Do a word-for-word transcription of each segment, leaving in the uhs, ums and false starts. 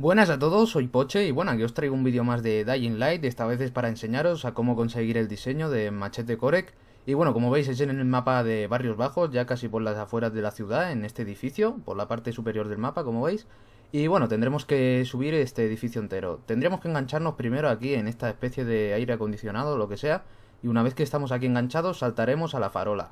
Buenas a todos, soy Poche y bueno, aquí os traigo un vídeo más de Dying Light. Esta vez es para enseñaros a cómo conseguir el diseño de Machete Korek. Y bueno, como veis es en el mapa de Barrios Bajos, ya casi por las afueras de la ciudad, en este edificio, por la parte superior del mapa, como veis. Y bueno, tendremos que subir este edificio entero. Tendremos que engancharnos primero aquí en esta especie de aire acondicionado o lo que sea. Y una vez que estamos aquí enganchados, saltaremos a la farola.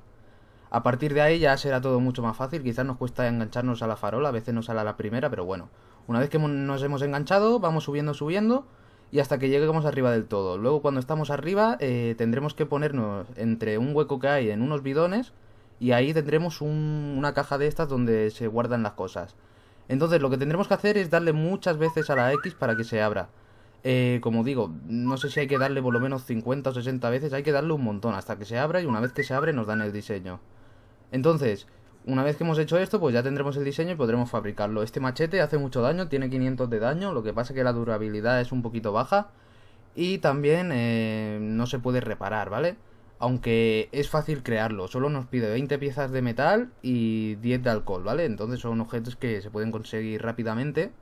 A partir de ahí ya será todo mucho más fácil. Quizás nos cuesta engancharnos a la farola, a veces nos sale a la primera, pero bueno. Una vez que nos hemos enganchado, vamos subiendo, subiendo, y hasta que lleguemos arriba del todo. Luego cuando estamos arriba, eh, tendremos que ponernos entre un hueco que hay en unos bidones, y ahí tendremos un, una caja de estas donde se guardan las cosas. Entonces lo que tendremos que hacer es darle muchas veces a la X para que se abra. Eh, como digo, no sé si hay que darle por lo menos cincuenta o sesenta veces, hay que darle un montón hasta que se abra, y una vez que se abre nos dan el diseño. Entonces, una vez que hemos hecho esto, pues ya tendremos el diseño y podremos fabricarlo. Este machete hace mucho daño, tiene quinientos de daño, lo que pasa que la durabilidad es un poquito baja. Y también eh, no se puede reparar, ¿vale? Aunque es fácil crearlo, solo nos pide veinte piezas de metal y diez de alcohol, ¿vale? Entonces son objetos que se pueden conseguir rápidamente.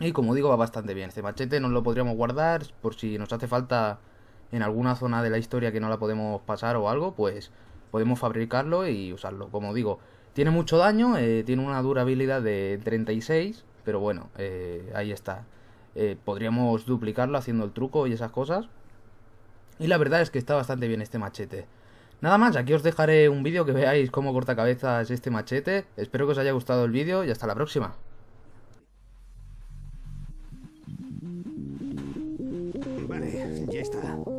Y como digo, va bastante bien. Este machete nos lo podríamos guardar por si nos hace falta en alguna zona de la historia que no la podemos pasar o algo, pues podemos fabricarlo y usarlo. Como digo, tiene mucho daño, eh, tiene una durabilidad de treinta y seis, pero bueno, eh, ahí está. Eh, podríamos duplicarlo haciendo el truco y esas cosas. Y la verdad es que está bastante bien este machete. Nada más, aquí os dejaré un vídeo que veáis cómo corta cabezas este machete. Espero que os haya gustado el vídeo y hasta la próxima. Vale, ya está.